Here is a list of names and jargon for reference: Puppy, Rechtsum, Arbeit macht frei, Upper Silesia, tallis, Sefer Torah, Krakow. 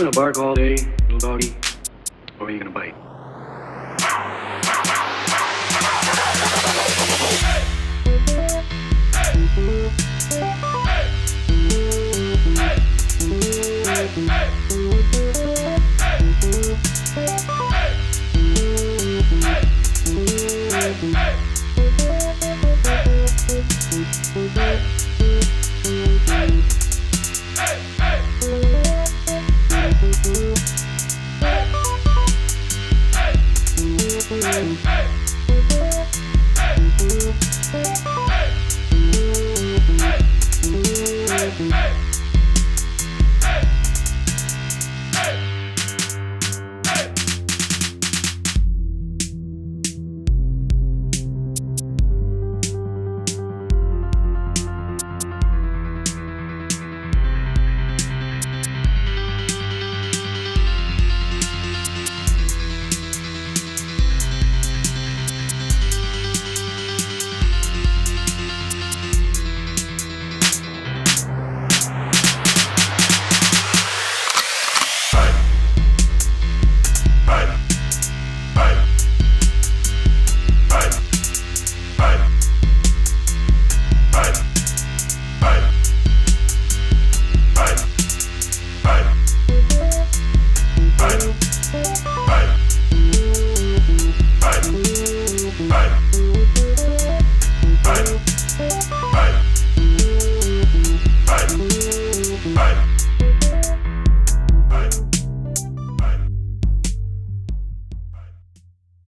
gonna bark all day, little doggy, or are you gonna bite? Hey! Hey!